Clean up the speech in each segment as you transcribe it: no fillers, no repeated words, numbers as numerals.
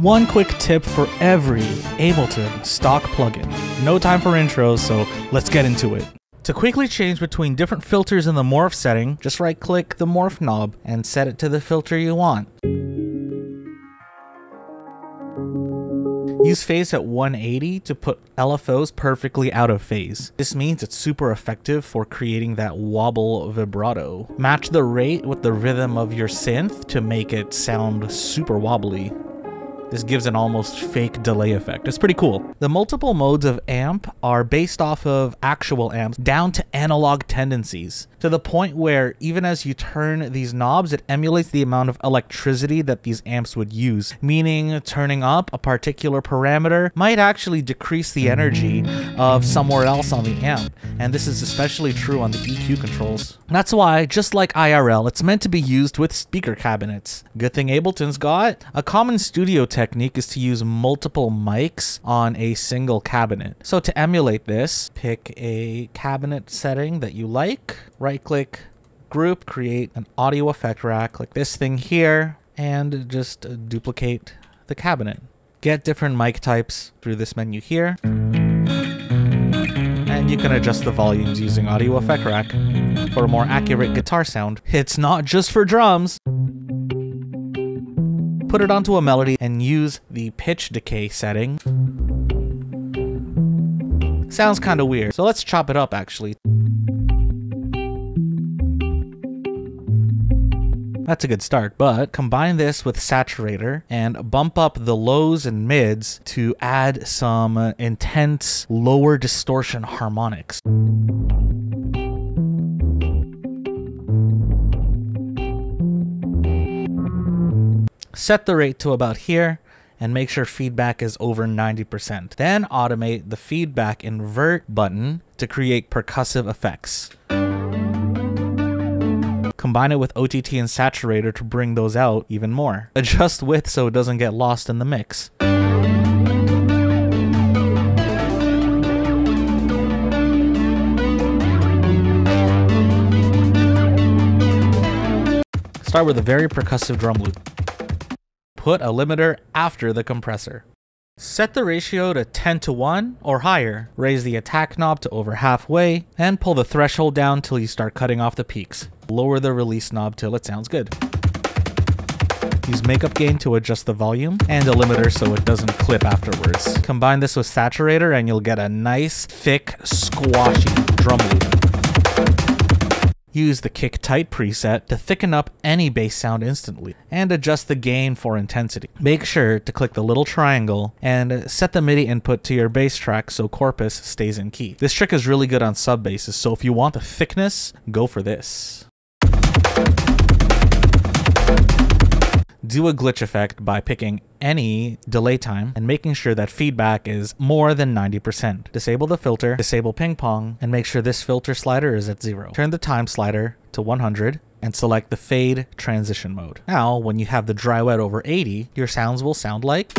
One quick tip for every Ableton stock plugin. No time for intros, so let's get into it. To quickly change between different filters in the morph setting, just right-click the morph knob and set it to the filter you want. Use phase at 180 to put LFOs perfectly out of phase. This means it's super effective for creating that wobble vibrato. Match the rate with the rhythm of your synth to make it sound super wobbly. This gives an almost fake delay effect. It's pretty cool. The multiple modes of amp are based off of actual amps down to analog tendencies, to the point where even as you turn these knobs, it emulates the amount of electricity that these amps would use, meaning turning up a particular parameter might actually decrease the energy of somewhere else on the amp. And this is especially true on the EQ controls. And that's why, just like IRL, it's meant to be used with speaker cabinets. Good thing Ableton's got. A common studio technique is to use multiple mics on a single cabinet. So to emulate this, pick a cabinet setting that you like, right-click, group, create an audio effect rack like this thing here, and just duplicate the cabinet. Get different mic types through this menu here, and you can adjust the volumes using audio effect rack for a more accurate guitar sound. It's not just for drums. Put it onto a melody and use the pitch decay setting. Sounds kind of weird, so let's chop it up actually. That's a good start, but combine this with Saturator and bump up the lows and mids to add some intense lower distortion harmonics. Set the rate to about here and make sure feedback is over 90%. Then automate the feedback invert button to create percussive effects. Combine it with OTT and Saturator to bring those out even more. Adjust width so it doesn't get lost in the mix. Start with a very percussive drum loop. Put a limiter after the compressor. Set the ratio to 10:1 or higher. Raise the attack knob to over halfway and pull the threshold down till you start cutting off the peaks. Lower the release knob till it sounds good. Use makeup gain to adjust the volume and a limiter so it doesn't clip afterwards. Combine this with Saturator and you'll get a nice, thick, squashy drum loop. Use the kick tight preset to thicken up any bass sound instantly and adjust the gain for intensity. Make sure to click the little triangle and set the MIDI input to your bass track so corpus stays in key. This trick is really good on sub basses, so if you want the thickness, go for this. Do a glitch effect by picking any delay time and making sure that feedback is more than 90%. Disable the filter, disable ping pong, and make sure this filter slider is at 0. Turn the time slider to 100 and select the fade transition mode. Now, when you have the dry wet over 80, your sounds will sound like...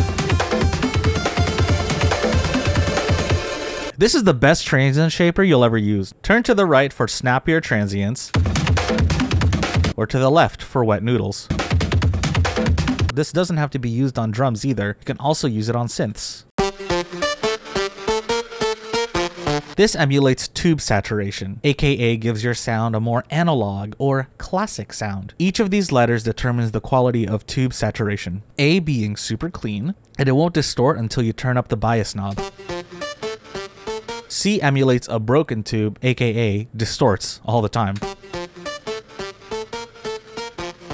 This is the best transient shaper you'll ever use. Turn to the right for snappier transients or to the left for wet noodles. This doesn't have to be used on drums either. You can also use it on synths. This emulates tube saturation, aka gives your sound a more analog or classic sound. Each of these letters determines the quality of tube saturation. A being super clean, and it won't distort until you turn up the bias knob. C emulates a broken tube, aka distorts all the time.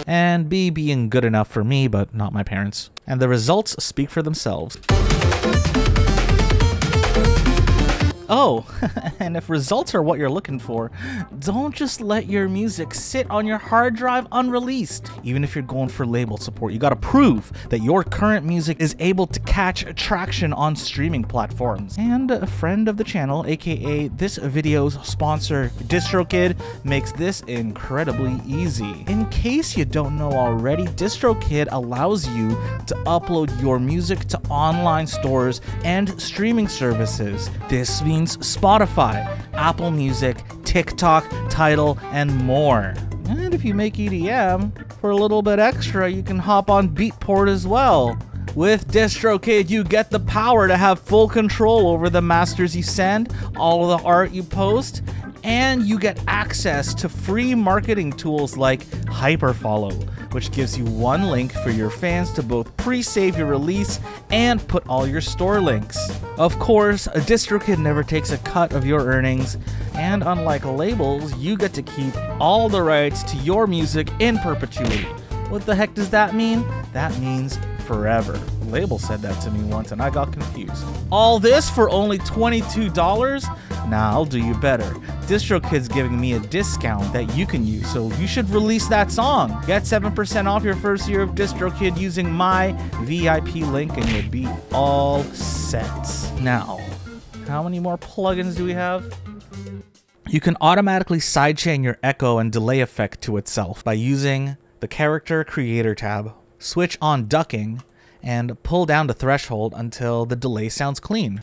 And B being good enough for me, but not my parents. And the results speak for themselves. Oh, and if results are what you're looking for, don't just let your music sit on your hard drive unreleased. Even if you're going for label support, you gotta prove that your current music is able to catch traction on streaming platforms. And a friend of the channel, aka this video's sponsor, DistroKid, makes this incredibly easy. In case you don't know already, DistroKid allows you to upload your music to online stores and streaming services. This means Spotify, Apple Music, TikTok, Tidal, and more. And if you make EDM, for a little bit extra, you can hop on Beatport as well. With DistroKid, you get the power to have full control over the masters you send, all of the art you post, and you get access to free marketing tools like Hyperfollow, which gives you one link for your fans to both pre-save your release and put all your store links. Of course, a DistroKid never takes a cut of your earnings, and unlike labels, you get to keep all the rights to your music in perpetuity. What the heck does that mean? That means forever. Label said that to me once and I got confused. All this for only $22? Nah, I'll do you better. DistroKid's giving me a discount that you can use, so you should release that song. Get 7% off your first year of DistroKid using my VIP link and you'll be all set. Now, how many more plugins do we have? You can automatically sidechain your echo and delay effect to itself by using the Character Creator tab. Switch on ducking and pull down the threshold until the delay sounds clean.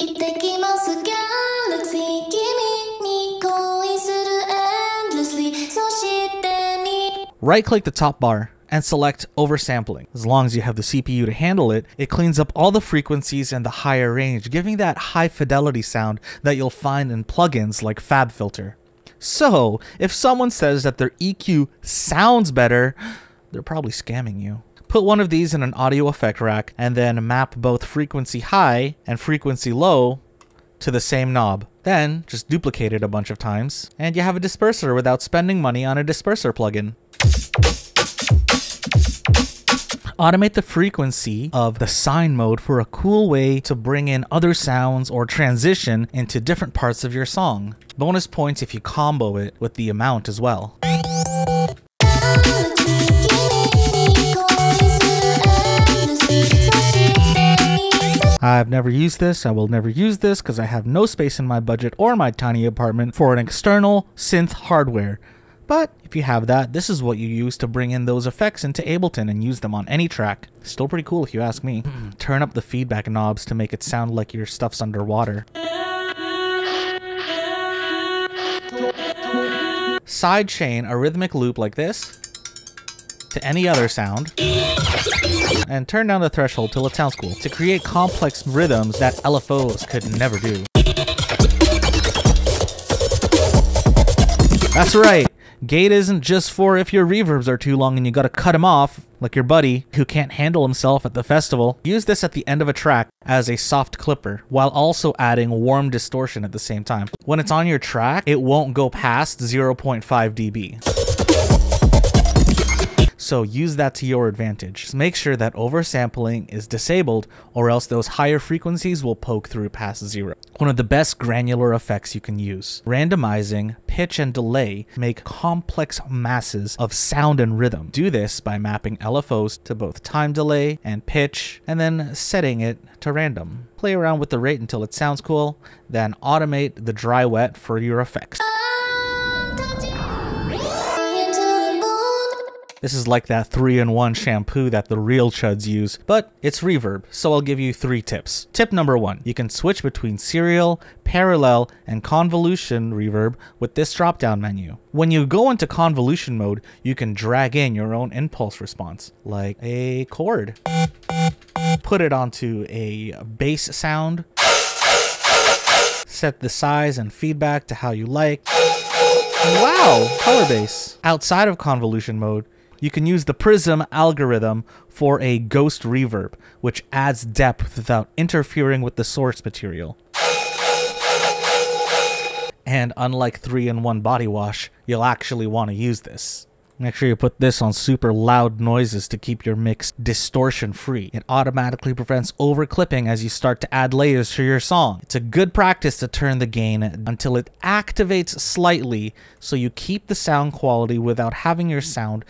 Right-click the top bar and select oversampling. As long as you have the CPU to handle it, it cleans up all the frequencies and the higher range, giving that high fidelity sound that you'll find in plugins like FabFilter. So, if someone says that their EQ sounds better, they're probably scamming you. Put one of these in an audio effect rack and then map both frequency high and frequency low to the same knob. Then just duplicate it a bunch of times and you have a disperser without spending money on a disperser plugin. Automate the frequency of the sine mode for a cool way to bring in other sounds or transition into different parts of your song. Bonus points if you combo it with the amount as well. I've never used this, I will never use this because I have no space in my budget or my tiny apartment for an external synth hardware. But if you have that, this is what you use to bring in those effects into Ableton and use them on any track. Still pretty cool if you ask me. Turn up the feedback knobs to make it sound like your stuff's underwater. Sidechain a rhythmic loop like this to any other sound. And turn down the threshold till it sounds cool to create complex rhythms that LFOs could never do. That's right, gate isn't just for if your reverbs are too long and you gotta cut them off, like your buddy who can't handle himself at the festival. Use this at the end of a track as a soft clipper while also adding warm distortion at the same time. When it's on your track, it won't go past 0.5 dB. So use that to your advantage. Just make sure that oversampling is disabled or else those higher frequencies will poke through past zero. One of the best granular effects you can use. Randomizing pitch and delay make complex masses of sound and rhythm. Do this by mapping LFOs to both time delay and pitch and then setting it to random. Play around with the rate until it sounds cool, then automate the dry wet for your effects. This is like that 3-in-1 shampoo that the real chuds use, but it's reverb, so I'll give you 3 tips. Tip number 1, you can switch between serial, parallel, and convolution reverb with this drop-down menu. When you go into convolution mode, you can drag in your own impulse response, like a chord. Put it onto a bass sound. Set the size and feedback to how you like. Wow, color bass. Outside of convolution mode, you can use the prism algorithm for a ghost reverb, which adds depth without interfering with the source material. And unlike 3-in-1 body wash, you'll actually want to use this. Make sure you put this on super loud noises to keep your mix distortion free. It automatically prevents overclipping as you start to add layers to your song. It's a good practice to turn the gain until it activates slightly so you keep the sound quality without having your sound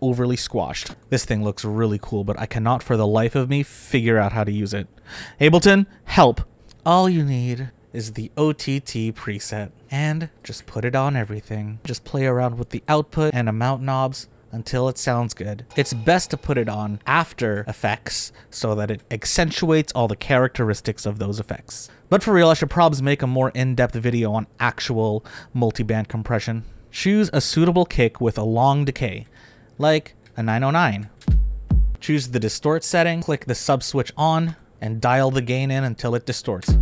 overly squashed. This thing looks really cool, but I cannot for the life of me figure out how to use it. Ableton, help! All you need is the OTT preset and just put it on everything. Just play around with the output and amount knobs until it sounds good. It's best to put it on after effects so that it accentuates all the characteristics of those effects. But for real, I should probably make a more in-depth video on actual multiband compression. Choose a suitable kick with a long decay, like a 909. Choose the distort setting, click the sub switch on, and dial the gain in until it distorts.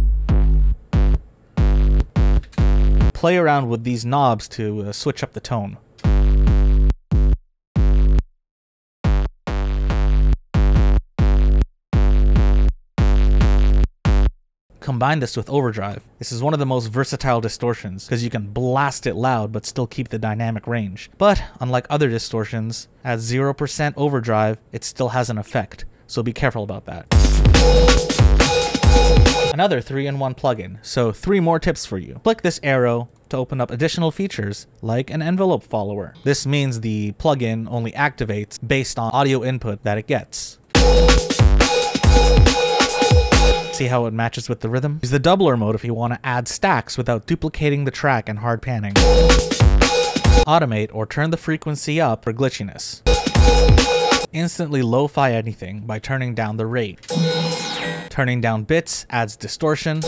Play around with these knobs to switch up the tone. Combine this with overdrive. This is one of the most versatile distortions because you can blast it loud but still keep the dynamic range. But unlike other distortions, at 0% overdrive, it still has an effect. So be careful about that. Another 3-in-1 plugin. So 3 more tips for you. Click this arrow to open up additional features like an envelope follower. This means the plugin only activates based on audio input that it gets. See how it matches with the rhythm? Use the doubler mode if you want to add stacks without duplicating the track and hard panning. Automate or turn the frequency up for glitchiness. Instantly lo-fi anything by turning down the rate. Turning down bits adds distortion.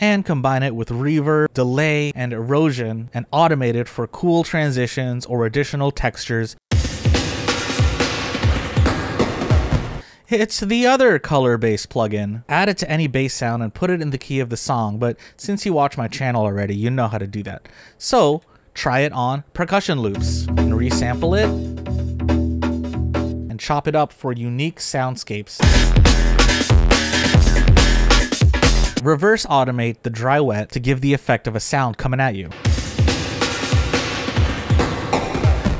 And combine it with reverb, delay, and erosion, and automate it for cool transitions or additional textures. It's the other color-based plugin. Add it to any bass sound and put it in the key of the song, but since you watch my channel already, you know how to do that. So try it on percussion loops and resample it and chop it up for unique soundscapes. Reverse automate the dry-wet to give the effect of a sound coming at you.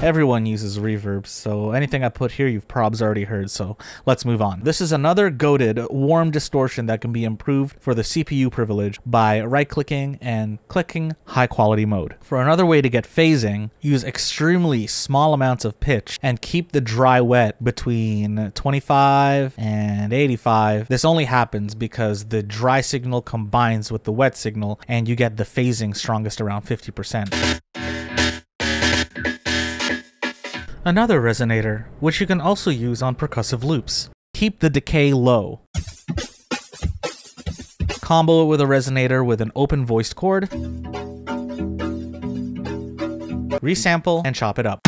Everyone uses reverb, so anything I put here you've probs already heard, so let's move on. This is another goated warm distortion that can be improved for the CPU privilege by right-clicking and clicking high quality mode. For another way to get phasing, use extremely small amounts of pitch and keep the dry wet between 25 and 85. This only happens because the dry signal combines with the wet signal and you get the phasing strongest around 50%. Another resonator, which you can also use on percussive loops. Keep the decay low. Combo it with a resonator with an open voiced chord. Resample and chop it up.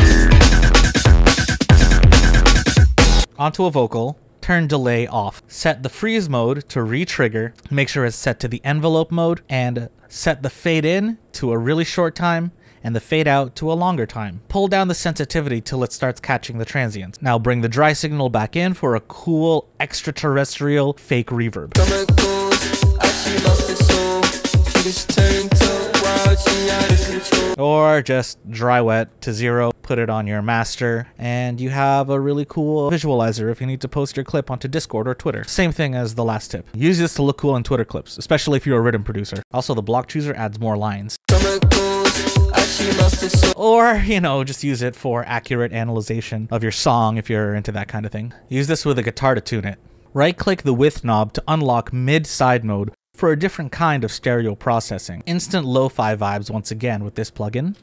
Onto a vocal. Turn delay off. Set the freeze mode to re-trigger. Make sure it's set to the envelope mode and set the fade in to a really short time and the fade out to a longer time. Pull down the sensitivity till it starts catching the transients. Now bring the dry signal back in for a cool extraterrestrial fake reverb. Or just dry wet to 0, put it on your master, and you have a really cool visualizer if you need to post your clip onto Discord or Twitter. Same thing as the last tip. Use this to look cool on Twitter clips, especially if you're a rhythm producer. Also, the block chooser adds more lines. Or, you know, just use it for accurate analyzation of your song if you're into that kind of thing. Use this with a guitar to tune it. Right-click the width knob to unlock mid-side mode for a different kind of stereo processing. Instant lo-fi vibes once again with this plugin.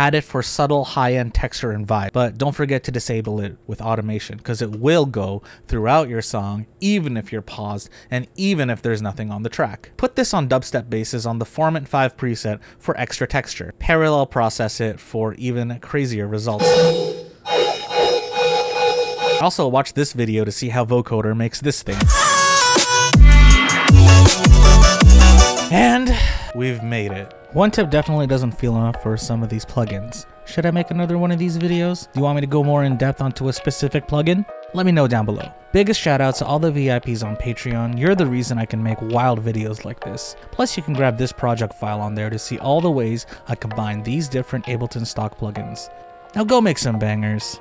Add it for subtle high-end texture and vibe, but don't forget to disable it with automation because it will go throughout your song, even if you're paused and even if there's nothing on the track. Put this on dubstep basses on the Formant 5 preset for extra texture. Parallel process it for even crazier results. Also, watch this video to see how vocoder makes this thing. And we've made it. One tip definitely doesn't feel enough for some of these plugins. Should I make another one of these videos? Do you want me to go more in depth onto a specific plugin? Let me know down below. Biggest shout out to all the VIPs on Patreon. You're the reason I can make wild videos like this. Plus you can grab this project file on there to see all the ways I combine these different Ableton stock plugins. Now go make some bangers.